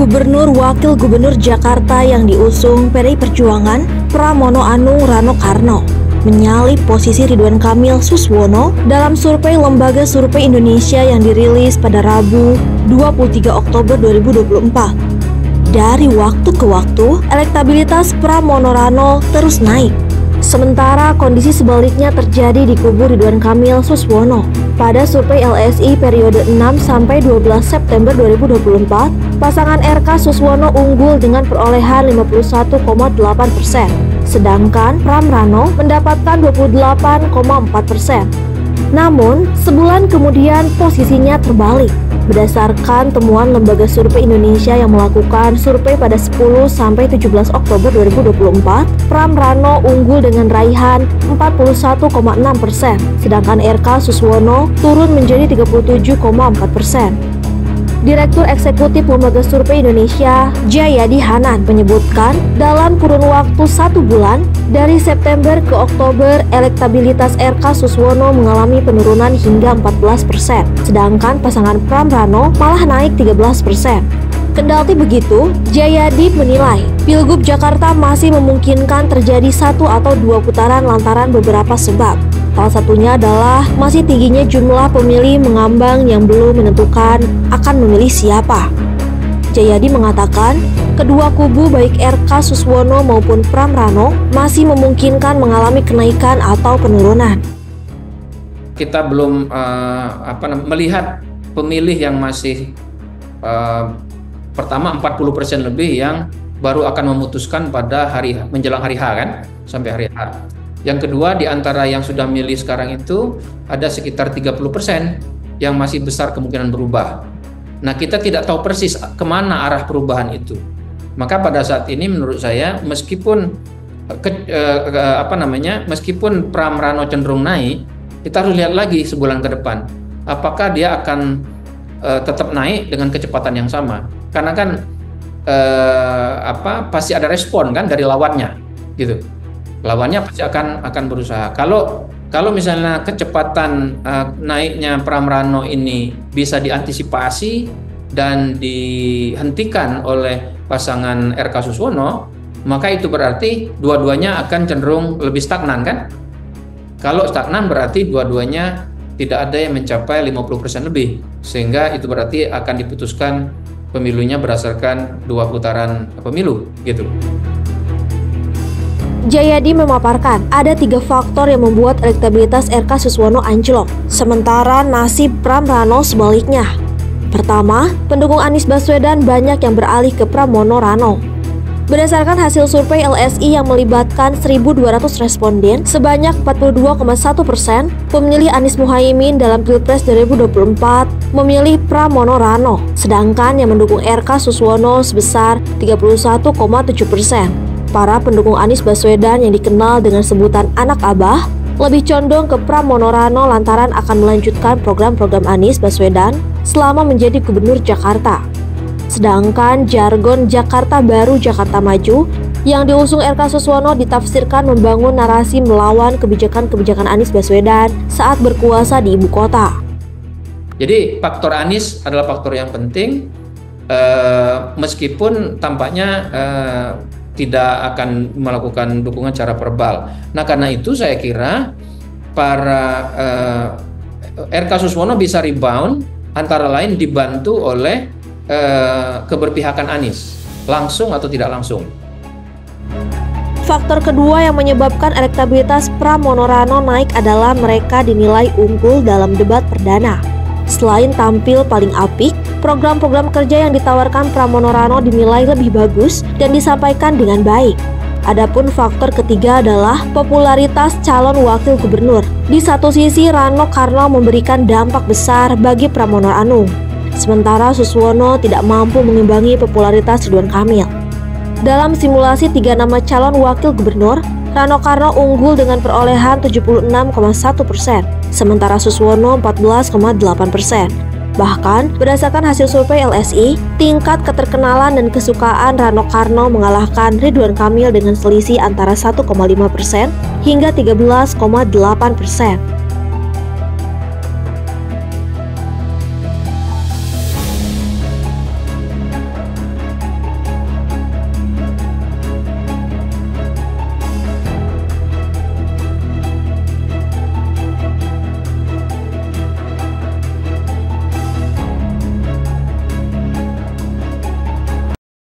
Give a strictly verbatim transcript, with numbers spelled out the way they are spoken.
Gubernur Wakil Gubernur Jakarta yang diusung P D I Perjuangan, Pramono Anung Rano Karno, menyalip posisi Ridwan Kamil Suswono dalam survei Lembaga Survei Indonesia yang dirilis pada Rabu dua puluh tiga Oktober dua ribu dua puluh empat. Dari waktu ke waktu, elektabilitas Pramono Rano terus naik. Sementara kondisi sebaliknya terjadi di kubu Ridwan Kamil Suswono. Pada survei L S I periode enam sampai dua belas September dua ribu dua puluh empat, pasangan R K Suswono unggul dengan perolehan lima puluh satu koma delapan persen, sedangkan Pram Rano mendapatkan dua puluh delapan koma empat persen. Namun, sebulan kemudian posisinya terbalik. Berdasarkan temuan Lembaga Survei Indonesia yang melakukan survei pada sepuluh sampai tujuh belas Oktober dua ribu dua puluh empat, Pram Rano unggul dengan raihan empat puluh satu koma enam persen, sedangkan R K Suswono turun menjadi tiga puluh tujuh koma empat persen. Direktur Eksekutif Lembaga Survei Indonesia, Jayadi Hanan, menyebutkan dalam kurun waktu satu bulan, dari September ke Oktober, elektabilitas R K Suswono mengalami penurunan hingga empat belas persen, sedangkan pasangan Pram Rano malah naik tiga belas persen. Kendati begitu, Jayadi menilai Pilgub Jakarta masih memungkinkan terjadi satu atau dua putaran lantaran beberapa sebab. Salah satunya adalah masih tingginya jumlah pemilih mengambang yang belum menentukan akan memilih siapa. Jayadi mengatakan, kedua kubu baik R K Suswono maupun Pram Rano masih memungkinkan mengalami kenaikan atau penurunan. Kita belum uh, apa, melihat pemilih yang masih uh, pertama empat puluh persen lebih yang baru akan memutuskan pada hari menjelang hari H, kan, sampai hari H. Yang kedua, di antara yang sudah milih sekarang itu ada sekitar tiga puluh persen yang masih besar kemungkinan berubah. Nah, kita tidak tahu persis kemana arah perubahan itu. Maka pada saat ini menurut saya meskipun ke, eh, ke, apa namanya meskipun Pram Rano cenderung naik, kita harus lihat lagi sebulan ke depan apakah dia akan eh, tetap naik dengan kecepatan yang sama. Karena kan eh, apa pasti ada respon kan dari lawannya gitu. Lawannya pasti akan akan berusaha. Kalau kalau misalnya kecepatan uh, naiknya Pram Rano ini bisa diantisipasi dan dihentikan oleh pasangan R K Suswono, maka itu berarti dua-duanya akan cenderung lebih stagnan, kan? Kalau stagnan berarti dua-duanya tidak ada yang mencapai lima puluh persen lebih, sehingga itu berarti akan diputuskan pemilunya berdasarkan dua putaran pemilu, gitu. Jayadi memaparkan ada tiga faktor yang membuat elektabilitas R K Suswono anjlok, sementara nasib Pram Rano sebaliknya. Pertama, pendukung Anies Baswedan banyak yang beralih ke Pramono Rano. Berdasarkan hasil survei L S I yang melibatkan seribu dua ratus responden, sebanyak empat puluh dua koma satu persen pemilih Anies Muhaimin dalam Pilpres dua ribu dua puluh empat memilih Pramono Rano, sedangkan yang mendukung R K Suswono sebesar tiga puluh satu koma tujuh persen. Para pendukung Anies Baswedan yang dikenal dengan sebutan anak abah lebih condong ke Pramono Rano lantaran akan melanjutkan program-program Anies Baswedan selama menjadi Gubernur Jakarta. Sedangkan jargon Jakarta Baru Jakarta Maju yang diusung R K Suswono ditafsirkan membangun narasi melawan kebijakan-kebijakan Anies Baswedan saat berkuasa di ibu kota. Jadi faktor Anies adalah faktor yang penting, uh, meskipun tampaknya uh, tidak akan melakukan dukungan secara verbal. Nah, karena itu saya kira para eh, R K Suswono bisa rebound antara lain dibantu oleh eh, keberpihakan Anies, langsung atau tidak langsung. Faktor kedua yang menyebabkan elektabilitas Pramono Rano naik adalah mereka dinilai unggul dalam debat perdana. Selain tampil paling apik, program-program kerja yang ditawarkan Pramono Rano dinilai lebih bagus dan disampaikan dengan baik. Adapun faktor ketiga adalah popularitas calon wakil gubernur. Di satu sisi, Rano Karno memberikan dampak besar bagi Pramono Anung, sementara Suswono tidak mampu mengimbangi popularitas Ridwan Kamil. Dalam simulasi tiga nama calon wakil gubernur, Rano Karno unggul dengan perolehan tujuh puluh enam koma satu persen, sementara Suswono empat belas koma delapan persen. Bahkan, berdasarkan hasil survei L S I, tingkat keterkenalan dan kesukaan Rano Karno mengalahkan Ridwan Kamil dengan selisih antara satu koma lima persen hingga tiga belas koma delapan persen.